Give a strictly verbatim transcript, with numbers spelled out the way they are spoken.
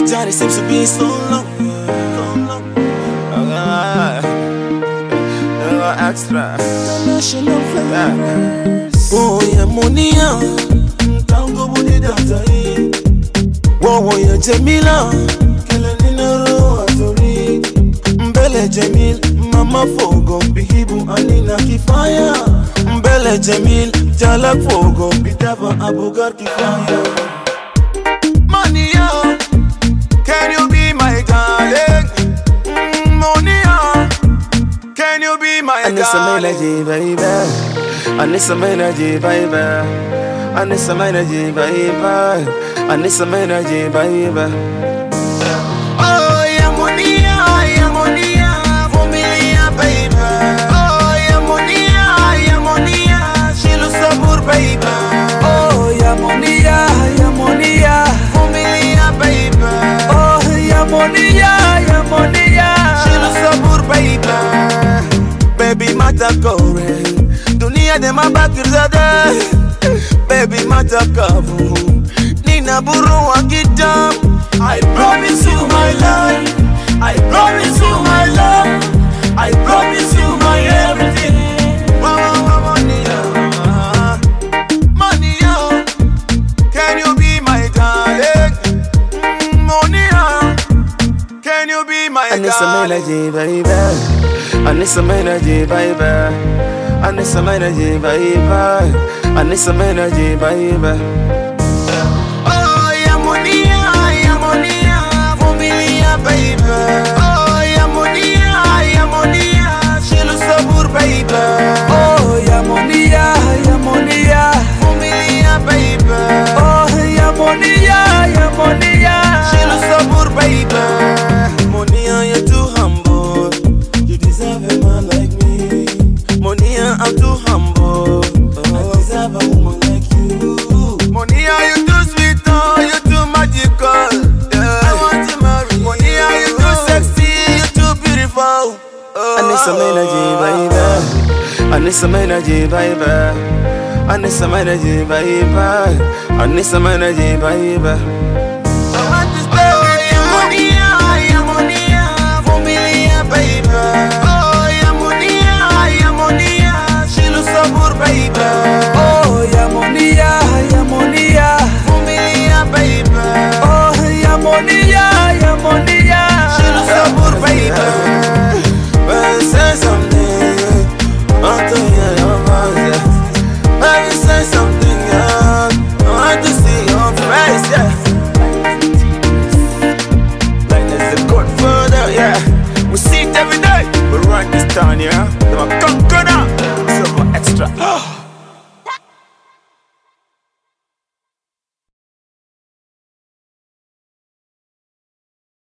the journey seems to be so long. Extra. International flavors. Oh yeah, money yeah. Mtango budi daftari. Wow yeah, Jamila. Kelenina roa tori. Mbele Jamil, mama fogo bihibu anina kifaya. Mbele Jamil, jalak fogo bitaba abugar kifaya. Money yeah. Can you be my darling? I need some energy, baby. I need some energy, baby. I need some energy, baby. I need some energy, baby. Oh, yeah, money, yeah, money, yeah, for me, yeah, baby. Oh, yeah, money, yeah, money, yeah, she looks so good, baby. Oh, yeah, money, yeah, money, yeah, for me, yeah, baby. Oh, yeah, money, yeah, money, yeah, she looks so good, baby. Baby, matter correct. Dunia de ma bakir zade. Baby, matter kavu. Nina buru wakidam. I promise you my life. I promise you my love. I promise you my everything. Wow, wow, wow, money, yeah. Can you be my darling? Money, yeah. Can you be my darling? I need some energy, baby. I need some energy, baby. I need some energy, baby. I need some energy, baby. Oh, yeah, money, yeah, money, yeah, for me, yeah, baby. Oh, yeah, money, yeah, money, yeah, she looks so good, baby. Oh, yeah, money, yeah, money, yeah, for me, yeah, baby. Oh, yeah, money, yeah, money, yeah, she looks so good, baby. Money, yeah, too humble. I'm too humble. I deserve a woman like you. Monia, you too sweet, oh, you too magical. Yeah. I want to marry you. Monia, you too sexy, you too beautiful. Oh. I need some energy, baby. I need some energy, baby. I need some energy, baby. I need some energy, baby. Oh, yeah, money, yeah, money, yeah, for me, yeah, baby. Oh, yeah, money.